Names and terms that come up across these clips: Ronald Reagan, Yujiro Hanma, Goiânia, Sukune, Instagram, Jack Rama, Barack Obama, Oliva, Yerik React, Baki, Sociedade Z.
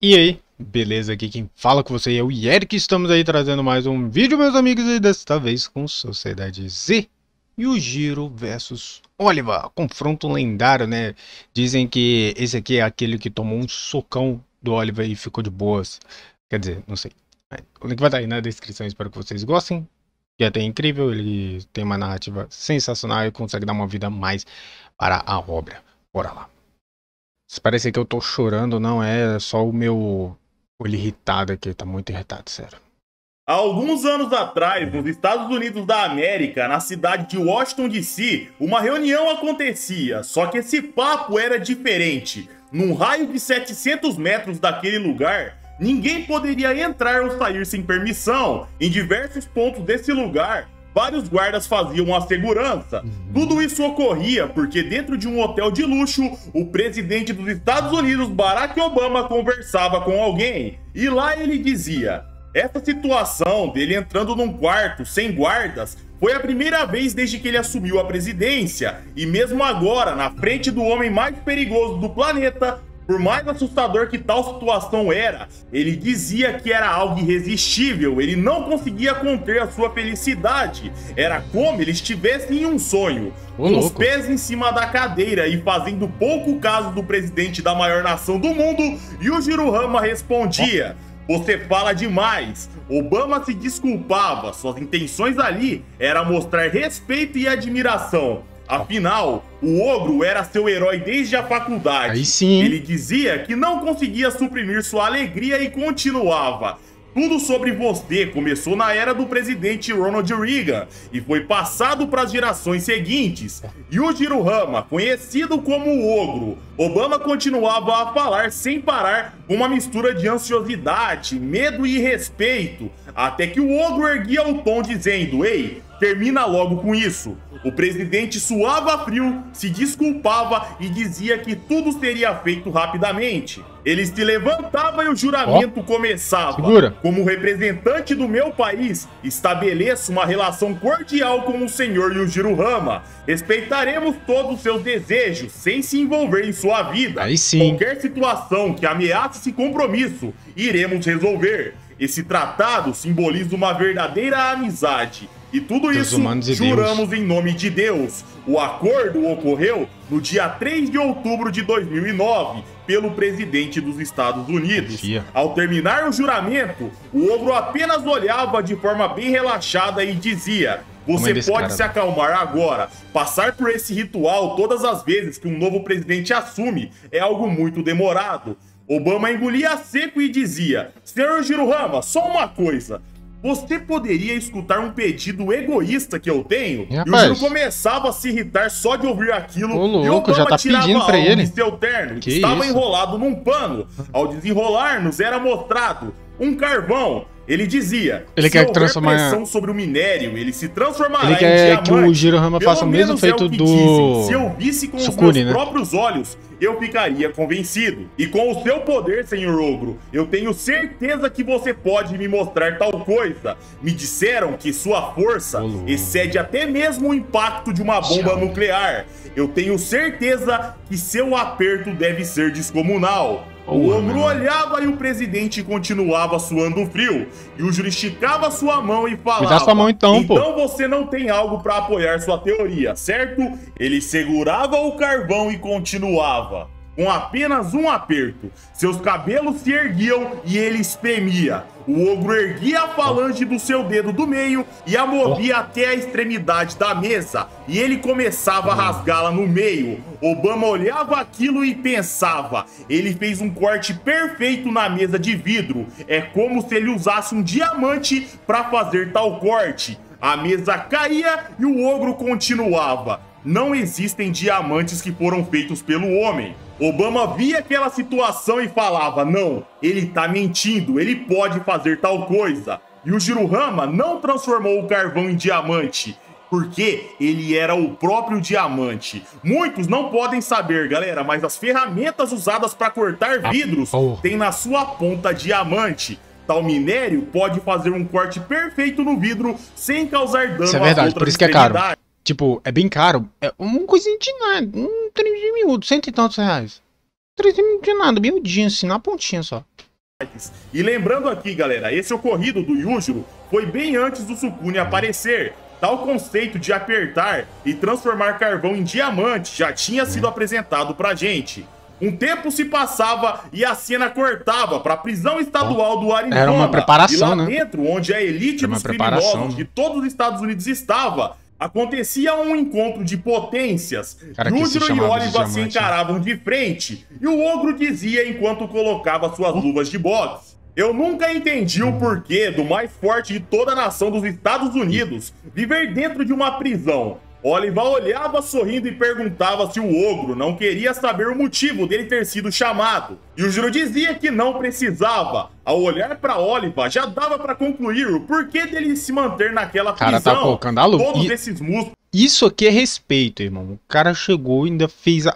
E aí, beleza? Aqui quem fala com você é o Yerik, estamos aí trazendo mais um vídeo, meus amigos, e desta vez com Sociedade Z e o Yujiro versus Oliva, confronto lendário, né? Dizem que esse aqui é aquele que tomou um socão do Oliva e ficou de boas, quer dizer, não sei. O link vai estar aí na descrição, espero que vocês gostem. E até é incrível, ele tem uma narrativa sensacional e consegue dar uma vida mais para a obra. Bora lá. Se parece que eu tô chorando, não é só o meu olho irritado aqui, tá muito irritado, sério. Há alguns anos atrás, nos Estados Unidos da América, na cidade de Washington DC, uma reunião acontecia, só que esse papo era diferente. Num raio de 700 metros daquele lugar, ninguém poderia entrar ou sair sem permissão. Em diversos pontos desse lugar, vários guardas faziam a segurança. Tudo isso ocorria porque dentro de um hotel de luxo, o presidente dos Estados Unidos, Barack Obama, conversava com alguém. E lá ele dizia: essa situação dele entrando num quarto sem guardas foi a primeira vez desde que ele assumiu a presidência. E mesmo agora, na frente do homem mais perigoso do planeta, por mais assustador que tal situação era, ele dizia que era algo irresistível, ele não conseguia conter a sua felicidade. Era como ele estivesse em um sonho, com os pés em cima da cadeira e fazendo pouco caso do presidente da maior nação do mundo, Yujiro Hanma respondia: você fala demais. Obama se desculpava, suas intenções ali era mostrar respeito e admiração. Afinal, o ogro era seu herói desde a faculdade. Aí sim. Ele dizia que não conseguia suprimir sua alegria e continuava: tudo sobre você começou na era do presidente Ronald Reagan e foi passado para as gerações seguintes. Yujiro Hanma, conhecido como o Ogro, Obama continuava a falar sem parar, uma mistura de ansiosidade, medo e respeito, até que o Ogro erguia o tom dizendo: ei, termina logo com isso. O presidente suava frio, se desculpava e dizia que tudo seria feito rapidamente. Ele se levantava e o juramento começava. Segura. Como representante do meu país, estabeleço uma relação cordial com o senhor Yujiro Hanma. Respeitaremos todos os seus desejos, sem se envolver em sua vida. Aí sim. Qualquer situação que ameace esse compromisso, iremos resolver. Esse tratado simboliza uma verdadeira amizade. E tudo isso juramos em nome de Deus. O acordo ocorreu no dia 3 de outubro de 2009, pelo presidente dos Estados Unidos. Ao terminar o juramento, o ogro apenas olhava de forma bem relaxada e dizia: você pode se acalmar agora. Passar por esse ritual todas as vezes que um novo presidente assume é algo muito demorado. Obama engolia seco e dizia: senhor Yujiro Hanma, só uma coisa. Você poderia escutar um pedido egoísta que eu tenho? E o Juro começava a se irritar só de ouvir aquilo. O louco, já tá pedindo pra ele. De seu terno, que estava enrolado num pano. Ao desenrolar, nos era mostrado um carvão. Ele dizia: ele quer transformar pressão sobre o minério, ele se transformará em diamante. Ele quer que o Yujiro Hanma faça o mesmo feito do... Se eu visse com os meus próprios olhos, eu ficaria convencido. E com o seu poder, senhor ogro, eu tenho certeza que você pode me mostrar tal coisa. Me disseram que sua força excede até mesmo o impacto de uma bomba nuclear. Eu tenho certeza que seu aperto deve ser descomunal. O ogro olhava e o presidente continuava suando frio. E o Yujiro esticava sua mão e falava: me dá sua mão então, pô. Então você não tem algo para apoiar sua teoria, certo? Ele segurava o carvão e continuava. Com apenas um aperto, seus cabelos se erguiam e ele espremia. O ogro erguia a falange do seu dedo do meio e a movia até a extremidade da mesa. E ele começava a rasgá-la no meio. Obama olhava aquilo e pensava: ele fez um corte perfeito na mesa de vidro. É como se ele usasse um diamante para fazer tal corte. A mesa caía e o ogro continuava: não existem diamantes que foram feitos pelo homem. Obama via aquela situação e falava: não, ele tá mentindo, ele pode fazer tal coisa. E o Yujiro Hanma não transformou o carvão em diamante, porque ele era o próprio diamante. Muitos não podem saber, galera, mas as ferramentas usadas para cortar vidros têm na sua ponta diamante. Tal minério pode fazer um corte perfeito no vidro sem causar dano. Isso é verdade, por isso que é caro. Tipo, é bem caro. É uma coisinha de nada. 3 mil, cento e tantos reais. 3 mil de nada, miudinho assim, na pontinha só. E lembrando aqui, galera, esse ocorrido do Yujiro foi bem antes do Sukune aparecer. Tal conceito de apertar e transformar carvão em diamante já tinha sido apresentado pra gente. Um tempo se passava e a cena cortava para a prisão estadual do Arizona. Era uma preparação, e lá dentro, onde a elite dos criminosos de todos os Estados Unidos estava, acontecia um encontro de potências. Yujiro e Oliva se encaravam de frente, e o ogro dizia enquanto colocava suas luvas de boxe: eu nunca entendi o porquê do mais forte de toda a nação dos Estados Unidos viver dentro de uma prisão. Oliva olhava sorrindo e perguntava se o ogro não queria saber o motivo dele ter sido chamado. Yujiro dizia que não precisava. Ao olhar para Oliva, já dava para concluir o porquê dele se manter naquela prisão. Cara, tá colocando a luva. Todos esses músculos. Isso aqui é respeito, irmão. O cara chegou e ainda fez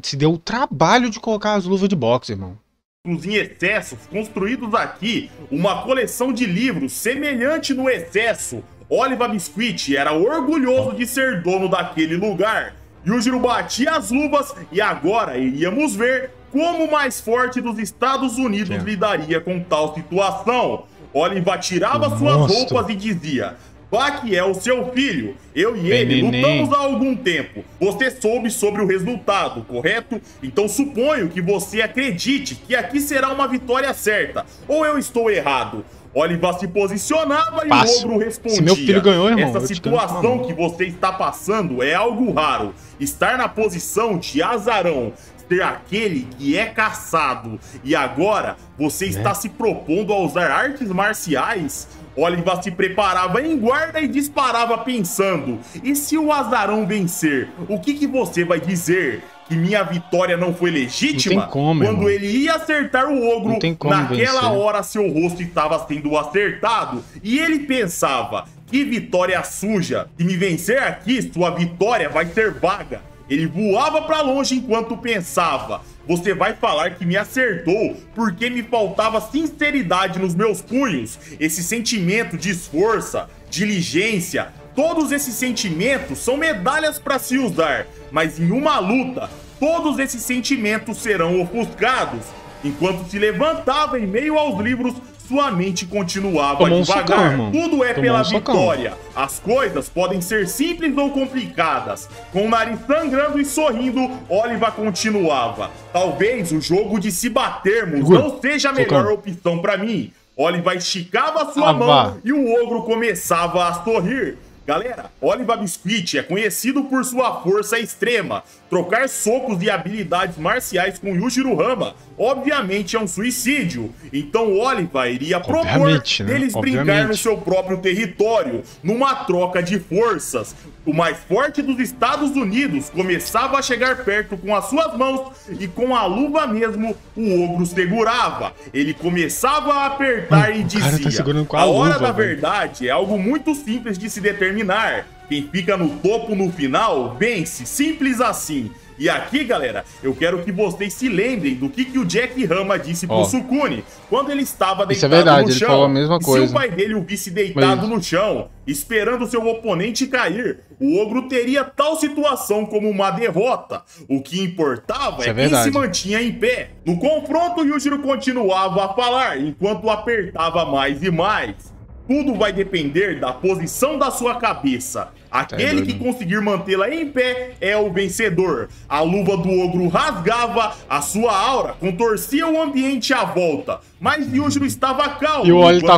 se deu o trabalho de colocar as luvas de boxe, irmão. Em excessos, construídos aqui, uma coleção de livros semelhante no excesso. Oliva Biscuit era orgulhoso de ser dono daquele lugar. Yujiro batia as luvas e agora iríamos ver como o mais forte dos Estados Unidos lidaria com tal situação. Oliva tirava suas roupas e dizia: Baki é o seu filho. Eu e ele lutamos há algum tempo. Você soube sobre o resultado, correto? Então suponho que você acredite que aqui será uma vitória certa. Ou eu estou errado? Oliva se posicionava e o ogro respondia: se meu filho ganhou, irmão, essa situação que você está passando é algo raro. Estar na posição de azarão, ser aquele que é caçado. E agora você está se propondo a usar artes marciais? Oliva se preparava em guarda e disparava pensando: e se o azarão vencer, o que você vai dizer? Que minha vitória não foi legítima? Não tem como, quando ele ia acertar o ogro, naquela hora seu rosto estava sendo acertado. E ele pensava: que vitória suja! Se me vencer aqui, sua vitória vai ser vaga. Ele voava para longe enquanto pensava: você vai falar que me acertou porque me faltava sinceridade nos meus punhos. Esse sentimento de esforço, diligência, todos esses sentimentos são medalhas para se usar, mas em uma luta, todos esses sentimentos serão ofuscados. Enquanto se levantava em meio aos livros, sua mente continuava devagar. Tudo é pela vitória. As coisas podem ser simples ou complicadas. Com o nariz sangrando e sorrindo, Oliva continuava: talvez o jogo de se batermos não seja a melhor opção para mim. Oliva esticava sua mão e o ogro começava a sorrir. Galera, Oliva Biscuit é conhecido por sua força extrema. Trocar socos e habilidades marciais com Yujiro Hanma, obviamente, é um suicídio. Então Oliva iria propor deles brincar no seu próprio território, numa troca de forças. O mais forte dos Estados Unidos começava a chegar perto com as suas mãos e com a luva mesmo o ogro segurava. Ele começava a apertar e dizia: a hora da verdade é algo muito simples de se determinar. Quem fica no topo no final vence, simples assim. E aqui, galera, eu quero que vocês se lembrem do que o Jack Rama disse pro Sukune quando ele estava deitado no chão. Ele falou a mesma coisa. Se o pai dele o visse deitado no chão, esperando seu oponente cair, o ogro teria tal situação como uma derrota. O que importava é quem se mantinha em pé. No confronto, Yujiro continuava a falar enquanto apertava mais e mais. Tudo vai depender da posição da sua cabeça. Aquele que conseguir mantê-la em pé é o vencedor. A luva do ogro rasgava, a sua aura contorcia o ambiente à volta. Mas Yujiro estava calmo, e o Oliva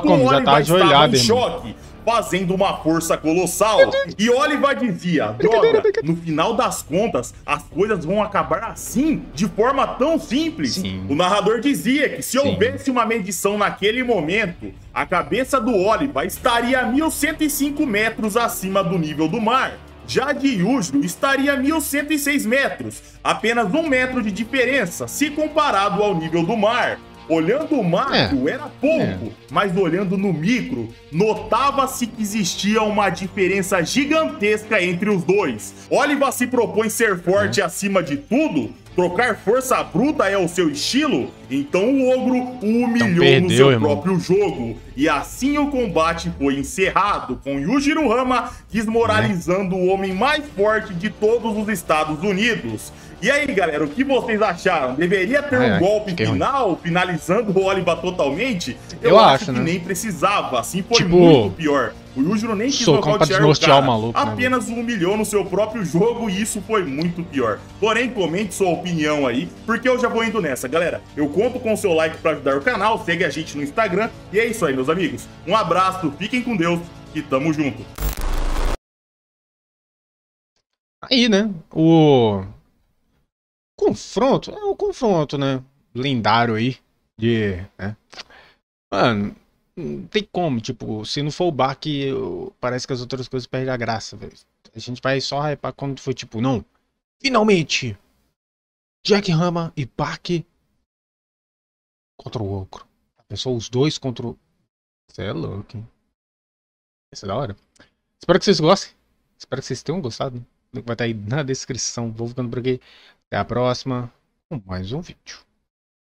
estava em choque, fazendo uma força colossal. E Oliva dizia: droga, no final das contas, as coisas vão acabar assim, de forma tão simples. O narrador dizia que se houvesse uma medição naquele momento, a cabeça do Oliva estaria a 1.105 metros acima do nível do mar. Já de Yujiro estaria a 1.106 metros, apenas 1 metro de diferença se comparado ao nível do mar. Olhando o macro era pouco, mas olhando no micro, notava-se que existia uma diferença gigantesca entre os dois. Oliva se propõe ser forte acima de tudo? Trocar força bruta é o seu estilo? Então o ogro o humilhou no seu próprio jogo. E assim o combate foi encerrado, com Yujiro Hanma desmoralizando o homem mais forte de todos os Estados Unidos. E aí, galera, o que vocês acharam? Deveria ter um golpe final, finalizando o Oliva totalmente? Eu acho que nem precisava, assim foi muito pior. O Yujiro nem quis nocautear o cara, maluco, apenas o humilhou no seu próprio jogo e isso foi muito pior. Porém, comente sua opinião aí, porque eu já vou indo nessa, galera. Eu conto com o seu like pra ajudar o canal, segue a gente no Instagram. E é isso aí, meus amigos. Um abraço, fiquem com Deus e tamo junto. Aí, né, o confronto, né, lendário aí, de, né, mano, não tem como, tipo, se não for o Baki, parece que as outras coisas perdem a graça, velho. A gente vai só hypar quando foi, tipo, não, finalmente, Jack Rama e Baki contra o outro. Pessoal, os dois contra o... Você é louco, hein? Isso é da hora. Espero que vocês gostem, espero que vocês tenham gostado, né? Vai estar aí na descrição. Vou ficando por aqui. Até a próxima. Com mais um vídeo.